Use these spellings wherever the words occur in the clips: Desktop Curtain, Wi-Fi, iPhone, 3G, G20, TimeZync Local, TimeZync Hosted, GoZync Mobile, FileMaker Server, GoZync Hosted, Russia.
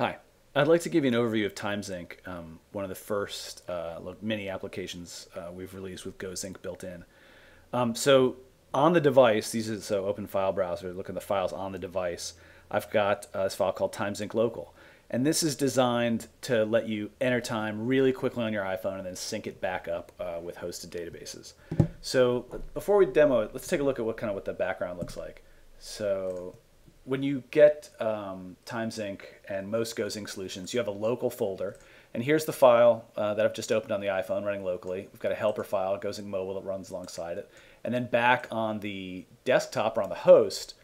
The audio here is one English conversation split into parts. Hi, I'd like to give you an overview of TimeZync, one of the first mini applications we've released with GoZync built in. So on the device, so open file browser, look at the files on the device. I've got this file called TimeZync Local. And this is designed to let you enter time really quickly on your iPhone and then sync it back up with hosted databases. So before we demo it, let's take a look at what the background looks like. So when you get TimeZync and most GoZync solutions, you have a local folder. And here's the file that I've just opened on the iPhone running locally. We've got a helper file, GoZync Mobile, that runs alongside it. And then back on the desktop or on the host,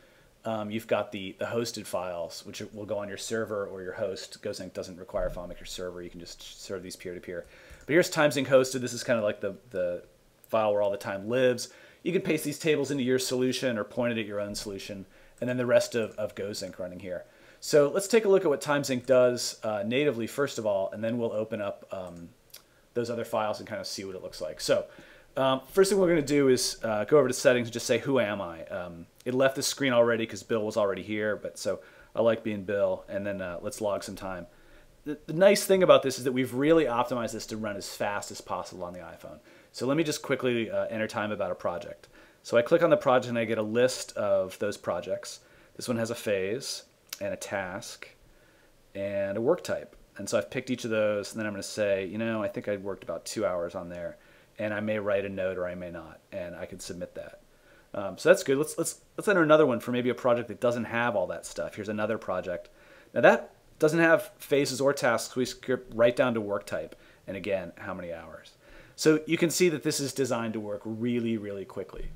you've got the hosted files, which will go on your server or your host. GoZync doesn't require FileMaker Server. You can just serve these peer-to-peer. But here's TimeZync Hosted. This is kind of like the file where all the time lives. You can paste these tables into your solution or point it at your own solution, and then the rest of GoZync running here. So let's take a look at what TimeZync does natively, first of all, and then we'll open up those other files and kind of see what it looks like. So first thing we're going to do is go over to settings and just say, who am I? It left the screen already because Bill was already here, but so I like being Bill. And then let's log some time. The nice thing about this is that we've really optimized this to run as fast as possible on the iPhone. So let me just quickly enter time about a project. So I click on the project and I get a list of those projects. This one has a phase and a task and a work type. And so I've picked each of those, and then I'm going to say, you know, I think I worked about 2 hours on there. And I may write a note or I may not, and I can submit that. So that's good. Let's enter another one for maybe a project that doesn't have all that stuff. Here's another project. Now that doesn't have phases or tasks. We skip right down to work type, and again, how many hours. So you can see that this is designed to work really, really quickly.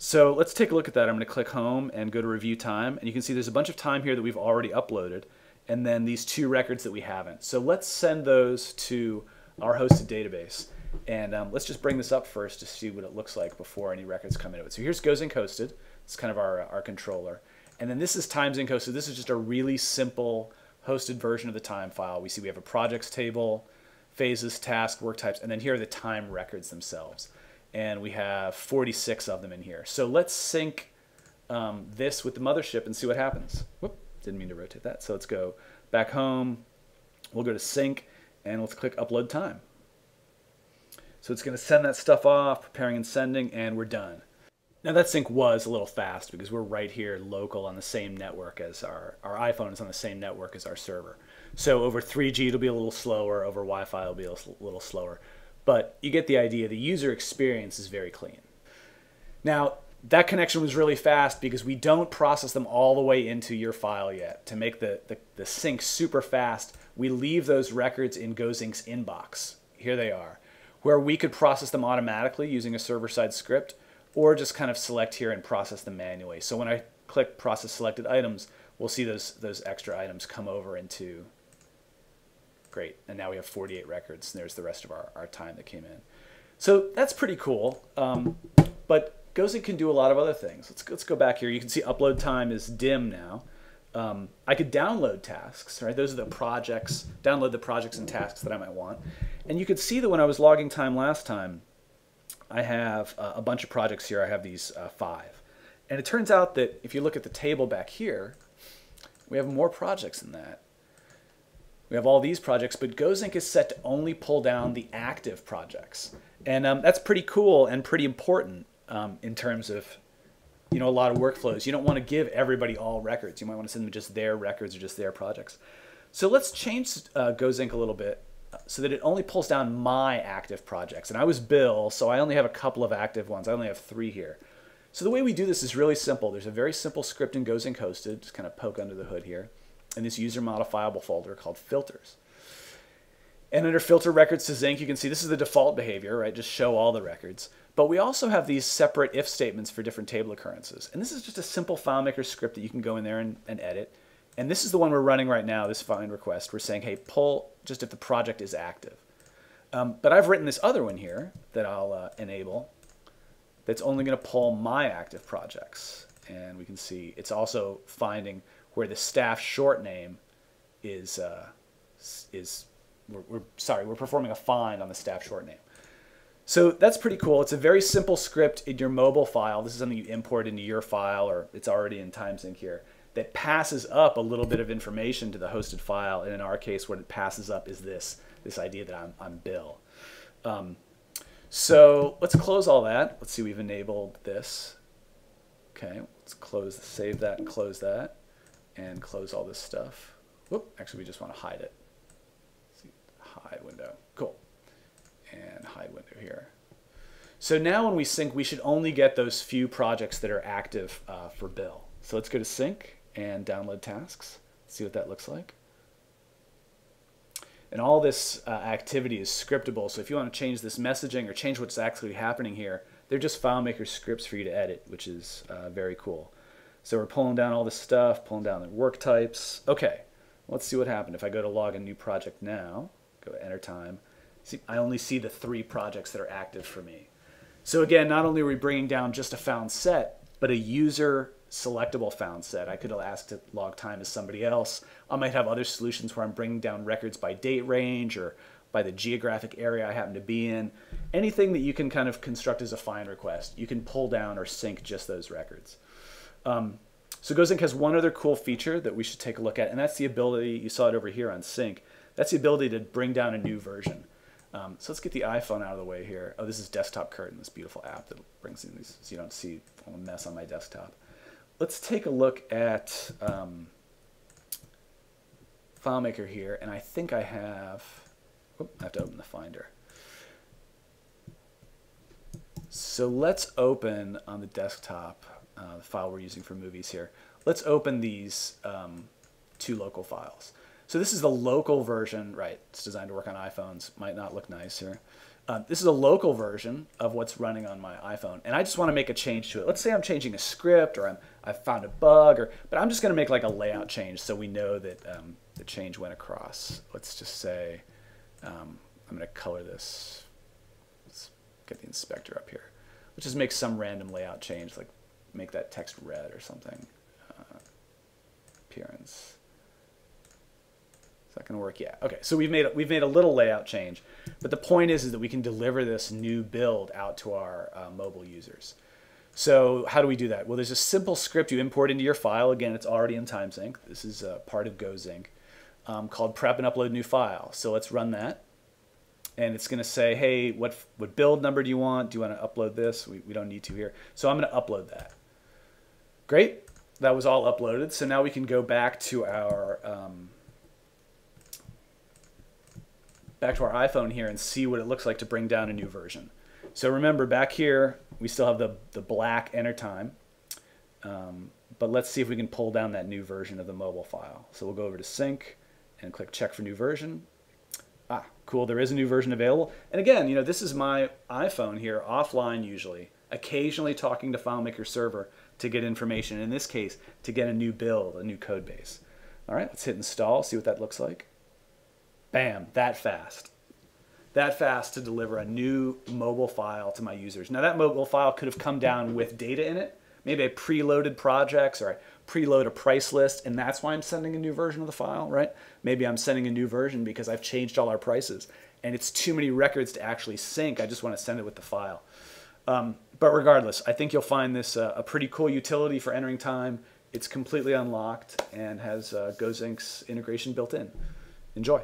So let's take a look at that. I'm going to click home and go to review time, and you can see there's a bunch of time here that we've already uploaded, and then these two records that we haven't. So let's send those to our hosted database. And let's just bring this up first to see what it looks like before any records come into it. So here's GoZync Hosted. It's kind of our controller. And then this is TimeZync Hosted. This is just a really simple hosted version of the time file. We see we have a projects table, phases, tasks, work types, and then here are the time records themselves. And we have 46 of them in here. So let's sync this with the mothership and see what happens. Whoop, didn't mean to rotate that. So let's go back home. We'll go to sync, and let's click upload time. So it's going to send that stuff off, preparing and sending, and we're done. Now that sync was a little fast because we're right here local on the same network as our iPhone is on the same network as our server. So over 3G it'll be a little slower, over Wi-Fi it'll be a little slower. But you get the idea. The user experience is very clean. Now that connection was really fast because we don't process them all the way into your file yet. To make the sync super fast, we leave those records in GoZync's inbox. Here they are, where we could process them automatically using a server-side script, or just kind of select here and process them manually. So when I click process selected items, we'll see those extra items come over into, great, and now we have 48 records, and there's the rest of our time that came in. So that's pretty cool, but GoZync can do a lot of other things. Let's go back here. You can see upload time is dim now. I could download tasks, right? Those are the projects, download the projects and tasks that I might want. And you could see that when I was logging time last time, I have a bunch of projects here. I have these 5. And it turns out that if you look at the table back here, we have more projects than that. We have all these projects, but GoZync is set to only pull down the active projects. And that's pretty cool and pretty important in terms of, you know, a lot of workflows. You don't want to give everybody all records. You might want to send them just their records or just their projects. So let's change GoZync a little bit so that it only pulls down my active projects. And I was Bill, so I only have a couple of active ones. I only have 3 here. So the way we do this is really simple. There's a very simple script in GoZync Hosted, just kind of poke under the hood here, in this user modifiable folder called filters. And under filter records to sync, you can see this is the default behavior, right? Just show all the records. But we also have these separate if statements for different table occurrences. And this is just a simple FileMaker script that you can go in there and edit. And this is the one we're running right now, this find request. We're saying, hey, pull just if the project is active. But I've written this other one here that I'll enable that's only going to pull my active projects. And we can see it's also finding where the staff short name is, we're performing a find on the staff short name. So that's pretty cool. It's a very simple script in your mobile file. This is something you import into your file, or it's already in TimeZync here, that passes up a little bit of information to the hosted file. And in our case, what it passes up is this idea that I'm Bill. So let's close all that. Let's see, we've enabled this. Okay, let's close, save that, close that, and close all this stuff. Whoop, actually, we just want to hide it. Hide window, cool. And hide window here. So now when we sync, we should only get those few projects that are active for Bill. So let's go to sync and download tasks, see what that looks like. And all this activity is scriptable, so if you want to change this messaging or change what's actually happening here, they're just FileMaker scripts for you to edit, which is very cool. So we're pulling down all this stuff, pulling down the work types. Okay, let's see what happened. If I go to log a new project now, go to enter time, see, I only see the 3 projects that are active for me. So again, not only are we bringing down just a found set, but a user selectable found set. I could ask to log time as somebody else. I might have other solutions where I'm bringing down records by date range or by the geographic area I happen to be in. Anything that you can kind of construct as a find request, you can pull down or sync just those records. So GoZync has one other cool feature that we should take a look at, and that's the ability, you saw it over here on sync, that's the ability to bring down a new version. So let's get the iPhone out of the way here. Oh, this is Desktop Curtain, this beautiful app that brings in these, so you don't see all the mess on my desktop. Let's take a look at FileMaker here, and I think I have, whoop, I have to open the Finder. So let's open on the desktop the file we're using for movies here. Let's open these 2 local files. So this is the local version, right? It's designed to work on iPhones, might not look nice here. This is a local version of what's running on my iPhone, and I just want to make a change to it. Let's say I'm changing a script, or I've found a bug, but I'm just going to make like a layout change so we know that the change went across. Let's just say I'm going to color this. Let's get the inspector up here. Let's just make some random layout change, like make that text red or something. Appearance. That can work, yeah. Okay, so we've made a little layout change, but the point is that we can deliver this new build out to our mobile users. So how do we do that? Well, there's a simple script you import into your file. Again, it's already in TimeZync. This is part of GoZync called Prep and Upload New File. So let's run that, and it's going to say, hey, what build number do you want? Do you want to upload this? We don't need to here. So I'm going to upload that. Great, that was all uploaded. So now we can go back to our iPhone here and see what it looks like to bring down a new version. So remember, back here we still have the black enter time, but let's see if we can pull down that new version of the mobile file. So we'll go over to sync and click check for new version. Ah, cool, there is a new version available. And again, you know, this is my iPhone here offline usually, occasionally talking to FileMaker Server to get information, in this case to get a new build, a new code base. All right, let's hit install, see what that looks like. Bam, that fast to deliver a new mobile file to my users. Now that mobile file could have come down with data in it. Maybe I preloaded projects, or I preload a price list, and that's why I'm sending a new version of the file, right? Maybe I'm sending a new version because I've changed all our prices, and it's too many records to actually sync. I just want to send it with the file. But regardless, I think you'll find this a pretty cool utility for entering time. It's completely unlocked and has GoZync's integration built in. Enjoy.